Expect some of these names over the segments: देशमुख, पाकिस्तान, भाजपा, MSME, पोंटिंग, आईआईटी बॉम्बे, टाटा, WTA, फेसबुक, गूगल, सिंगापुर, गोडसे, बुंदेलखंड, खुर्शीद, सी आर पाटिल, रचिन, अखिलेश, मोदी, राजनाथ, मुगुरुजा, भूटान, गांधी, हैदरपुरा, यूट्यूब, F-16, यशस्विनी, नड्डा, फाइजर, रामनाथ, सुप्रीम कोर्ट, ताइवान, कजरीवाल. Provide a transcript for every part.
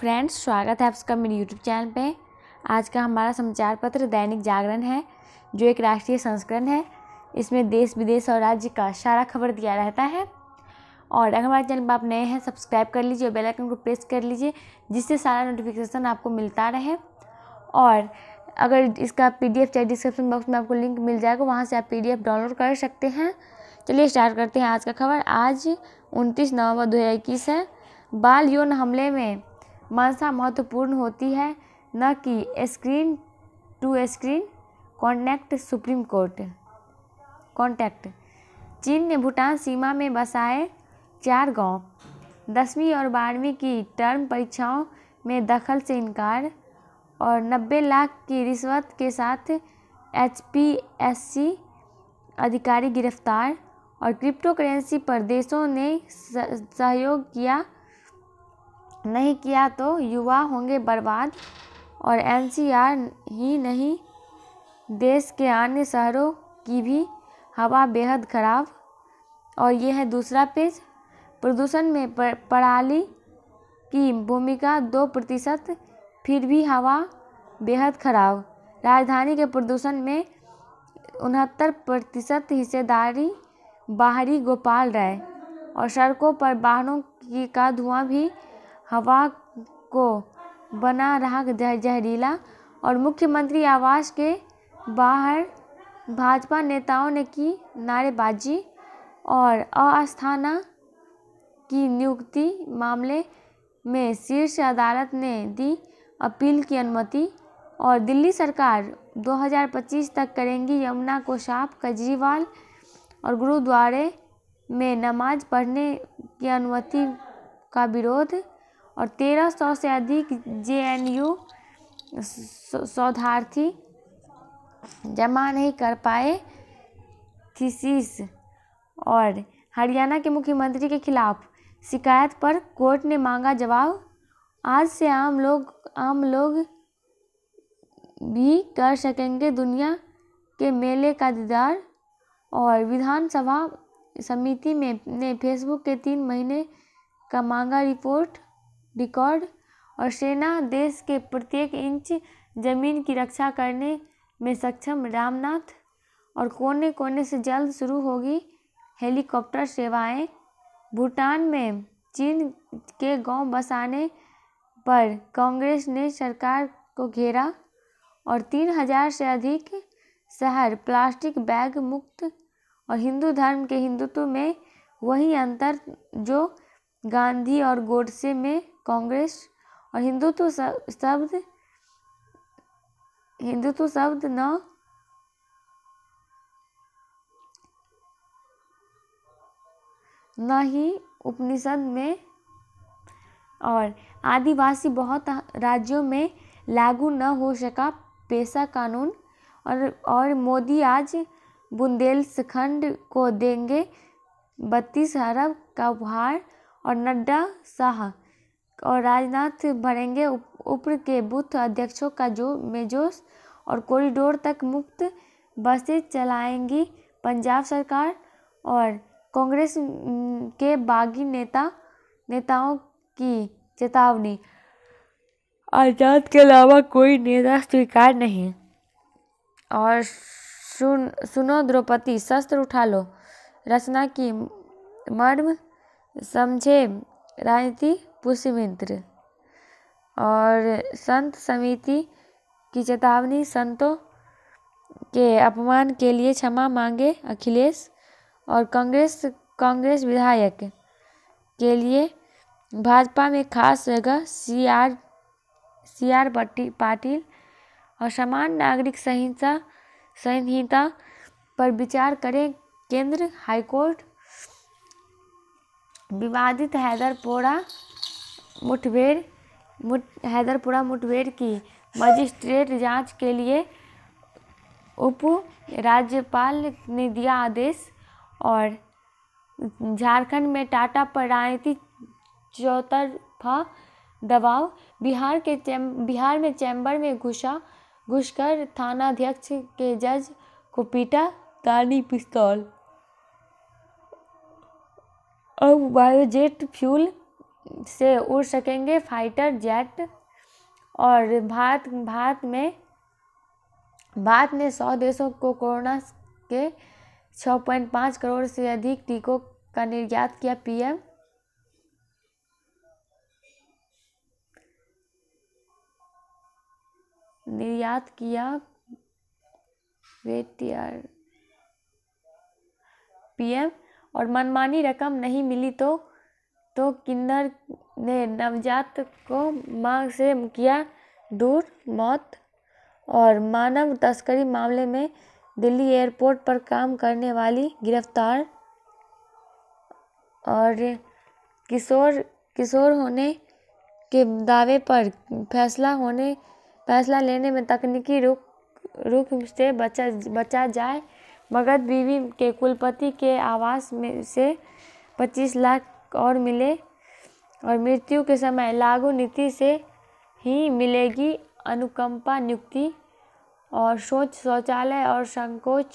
Friends, स्वागत है आप सबका मेरे यूट्यूब चैनल पे। आज का हमारा समाचार पत्र दैनिक जागरण है जो एक राष्ट्रीय संस्करण है। इसमें देश विदेश और राज्य का सारा खबर दिया रहता है। और अगर हमारे चैनल पर आप नए हैं सब्सक्राइब कर लीजिए और बेल आइकन को प्रेस कर लीजिए जिससे सारा नोटिफिकेशन आपको मिलता रहे। और अगर इसका PDF चाहे डिस्क्रिप्शन बॉक्स में आपको लिंक मिल जाएगा, वहाँ से आप PDF डाउनलोड कर सकते हैं। चलिए स्टार्ट करते हैं आज का खबर। आज 29 नवंबर 2021 है। बाल यौन हमले में मंशा महत्वपूर्ण होती है न कि screen to screen contact. सुप्रीम कोर्ट contact. चीन ने भूटान सीमा में बसाए 4 गांव। 10वीं और 12वीं की टर्म परीक्षाओं में दखल से इनकार। और 90 लाख की रिश्वत के साथ HPSC अधिकारी गिरफ्तार। और क्रिप्टो करेंसी पर देशों ने सहयोग किया, नहीं किया तो युवा होंगे बर्बाद। और NCR ही नहीं देश के अन्य शहरों की भी हवा बेहद खराब। और यह है दूसरा पेज। प्रदूषण में पराली की भूमिका 2%, फिर भी हवा बेहद खराब। राजधानी के प्रदूषण में 69% हिस्सेदारी बाहरी गोपाल राय। और सड़कों पर वाहनों का धुआं भी हवा को बना रहा जहरीला। और मुख्यमंत्री आवास के बाहर भाजपा नेताओं ने की नारेबाजी। और अस्थाना की नियुक्ति मामले में शीर्ष अदालत ने दी अपील की अनुमति। और दिल्ली सरकार 2025 तक करेंगी यमुना को साफ। कजरीवाल और गुरुद्वारे में नमाज पढ़ने की अनुमति का विरोध। और 1300 से अधिक JNU शोधार्थी जमा नहीं कर पाए थीसिस। और हरियाणा के मुख्यमंत्री के खिलाफ शिकायत पर कोर्ट ने मांगा जवाब। आज से आम लोग भी कर सकेंगे दुनिया के मेले का दीदार। और विधानसभा समिति में ने फेसबुक के 3 महीने का मांगा रिकॉर्ड। और सेना देश के प्रत्येक इंच जमीन की रक्षा करने में सक्षम। रामनाथ। और कोने कोने से जल्द शुरू होगी हेलीकॉप्टर सेवाएं। भूटान में चीन के गांव बसाने पर कांग्रेस ने सरकार को घेरा। और 3000 से अधिक शहर प्लास्टिक बैग मुक्त। और हिंदू धर्म के हिंदुत्व में वही अंतर जो गांधी और गोडसे में कांग्रेस। और हिंदुत्व शब्द न ही उपनिषद में। और आदिवासी बहुत राज्यों में लागू न हो सका पेशा कानून। और मोदी आज बुंदेलखंड को देंगे 32 अरब का उपहार। और नड्डा शाह और राजनाथ भरेंगे उप्र के बूथ अध्यक्षों का जोश। और कॉरिडोर तक मुफ्त बसें चलाएंगी पंजाब सरकार। और कांग्रेस के बागी नेताओं की चेतावनी। आज़ाद के अलावा कोई नेता स्वीकार नहीं। और सुनो द्रौपदी शस्त्र उठा लो रचना की मर्म समझे राजनीति पुष्यमित्र। और संत समिति की चेतावनी। संतों के अपमान के लिए क्षमा मांगे अखिलेश। और कांग्रेस विधायक के लिए भाजपा में खास जगह सी आर पाटिल। और समान नागरिक संहिता पर विचार करें केंद्र हाईकोर्ट। विवादित हैदरपुरा मुठभेड़ की मजिस्ट्रेट जांच के लिए उप राज्यपाल ने दिया आदेश। और झारखंड में टाटा पर राजनीतिक चौतरफा दबाव। बिहार में चैम्बर में घुसकर थानाध्यक्ष के जज को पीटा तानी पिस्तौल। अब बायोजेट फ्यूल से उड़ सकेंगे फाइटर जेट। और भारत ने 100 देशों को कोरोना के 6.5 करोड़ से अधिक टीकों का निर्यात किया। पीएम निर्यात किया वेट यार पीएम और मनमानी रकम नहीं मिली तो किन्नर ने नवजात को मां से किया दूर मौत। और मानव तस्करी मामले में दिल्ली एयरपोर्ट पर काम करने वाली गिरफ्तार। और किशोर होने के दावे पर फैसला लेने में तकनीकी रुख से बचा जाए। मगध बीवी के कुलपति के आवास में से 25 लाख और मिले। और मृत्यु के समय लागू नीति से ही मिलेगी अनुकंपा नियुक्ति। और शौचालय और संकोच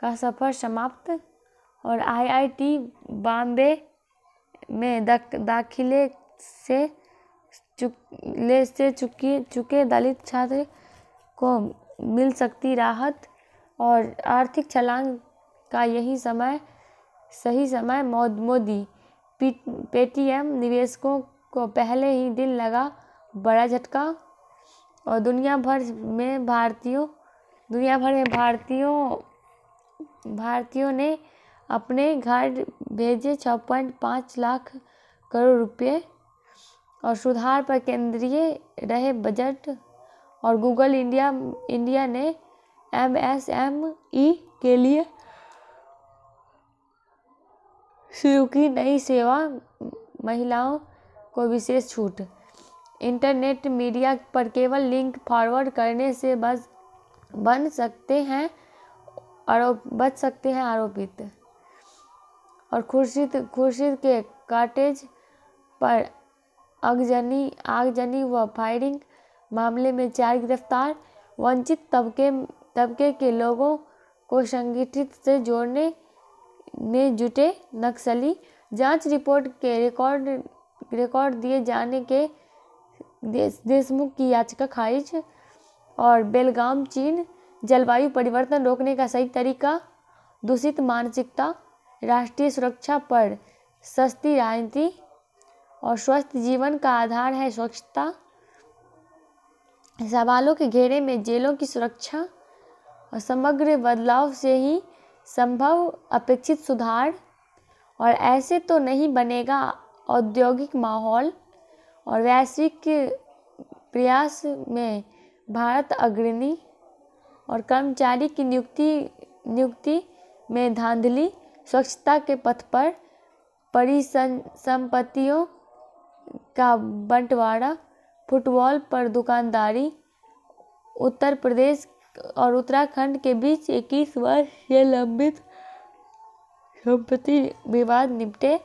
का सफर समाप्त। और आईआईटी बॉम्बे में दाखिले से चुके दलित छात्र को मिल सकती राहत। और आर्थिक छलांग का सही समय मोदी। पेटीएम निवेशकों को पहले ही दिन लगा बड़ा झटका। और दुनिया भर में भारतीयों ने अपने घर भेजे 6.5 लाख करोड़ रुपये। और सुधार पर केंद्रीय रहे बजट। और गूगल इंडिया ने MSME के लिए शुरू की नई सेवा, महिलाओं को विशेष छूट। इंटरनेट मीडिया पर केवल लिंक फॉरवर्ड करने से बच सकते हैं आरोपित। और खुर्शीद के कॉटेज पर आगजनी व फायरिंग मामले में 4 गिरफ्तार। वंचित तबके के लोगों को संगठित से जोड़ने में जुटे नक्सली। जांच रिपोर्ट के रिकॉर्ड दिए जाने के देशमुख की याचिका खारिज। और बेलगाम चीन जलवायु परिवर्तन रोकने का सही तरीका। दूषित मानसिकता, राष्ट्रीय सुरक्षा पर सस्ती राजनीति। और स्वस्थ जीवन का आधार है स्वच्छता। सवालों के घेरे में जेलों की सुरक्षा। और समग्र बदलाव से ही संभव अपेक्षित सुधार। और ऐसे तो नहीं बनेगा औद्योगिक माहौल। और वैश्विक प्रयास में भारत अग्रणी। और कर्मचारी की नियुक्ति में धांधली। स्वच्छता के पथ पर परिसंपत्तियों का बंटवारा। फुटबॉल पर दुकानदारी। उत्तर प्रदेश और उत्तराखंड के बीच 21 वर्ष से लंबित संपत्ति विवाद निपटे।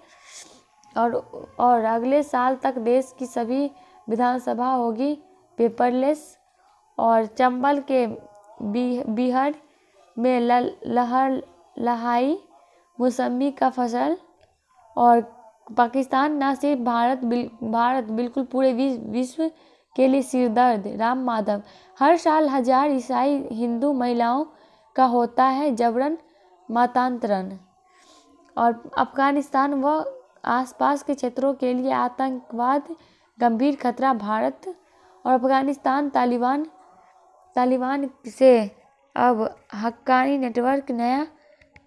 और अगले साल तक देश की सभी विधानसभा होगी पेपरलेस। और चंबल के बिहड़ में लहलहाई मौसमी का फसल। और पाकिस्तान न सिर्फ भारत बिल्कुल पूरे विश्व के लिए सिरदर्द। राम माधव। हर साल 1000 ईसाई हिंदू महिलाओं का होता है जबरन मतांतरण। और अफगानिस्तान व आसपास के क्षेत्रों के लिए आतंकवाद गंभीर खतरा भारत। और अफगानिस्तान तालिबान से अब हक्कानी नेटवर्क नया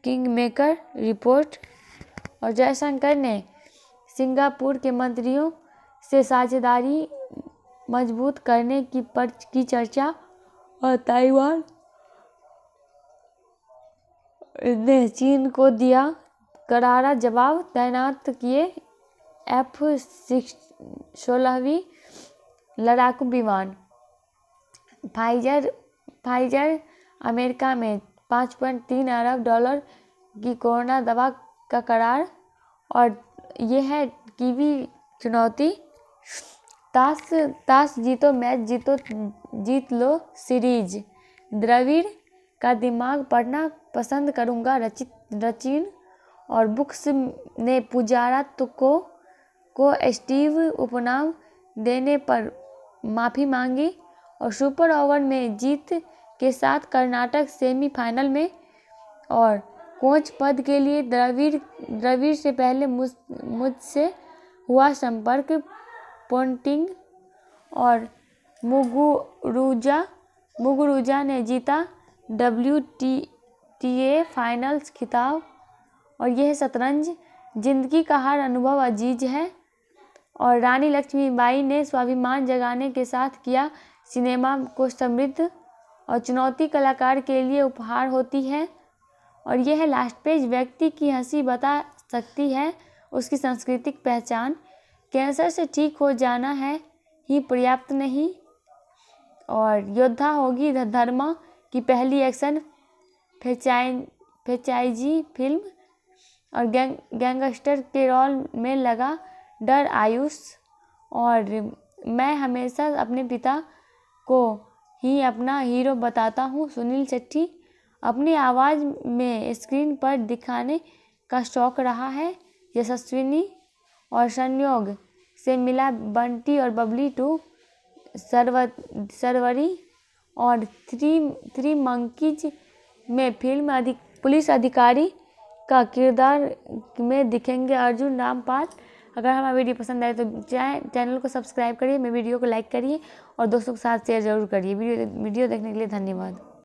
किंगमेकर रिपोर्ट। और जयशंकर ने सिंगापुर के मंत्रियों से साझेदारी मजबूत करने की चर्चा। और ताइवान ने चीन को दिया करारा जवाब, तैनात किए F-16 लड़ाकू विमान। फाइजर अमेरिका में $5.3 अरब की कोरोना दवा का करार। और ये है कीवी चुनौती। ताश जीतो मैच जीत लो सीरीज। द्रविड़ का दिमाग पढ़ना पसंद करूँगा रचिन। और बुक्स ने पुजारा तो को को स्टीव उपनाम देने पर माफ़ी मांगी और सुपर ओवर में जीत के साथ कर्नाटक सेमीफाइनल में और कोच पद के लिए द्रविड़ से पहले मुझसे हुआ संपर्क। पोंटिंग और मुगुरुजा ने जीता WTA फाइनल्स खिताब। और यह शतरंज जिंदगी का हर अनुभव अजीज है। और रानी लक्ष्मीबाई ने स्वाभिमान जगाने के साथ किया सिनेमा को समृद्ध। और चुनौती कलाकार के लिए उपहार होती है। और यह लास्ट पेज व्यक्ति की हंसी बता सकती है उसकी सांस्कृतिक पहचान। कैंसर से ठीक हो जाना है ही पर्याप्त नहीं। और योद्धा होगी धर्मा की पहली एक्शन फ्रेंचाइजी फिल्म। और गैंगस्टर के रोल में लगा डर आयुष। और मैं हमेशा अपने पिता को ही अपना हीरो बताता हूँ सुनील शेट्टी। अपनी आवाज़ में स्क्रीन पर दिखाने का शौक रहा है यशस्विनी। और संयोग से मिला बंटी और बबली टू सरवरी। और थ्री मंकीज में फिल्म पुलिस अधिकारी का किरदार में दिखेंगे अर्जुन रामपाल। अगर हमारा वीडियो पसंद आए तो चैनल को सब्सक्राइब करिए, मेरे वीडियो को लाइक करिए और दोस्तों के साथ शेयर जरूर करिए। वीडियो देखने के लिए धन्यवाद।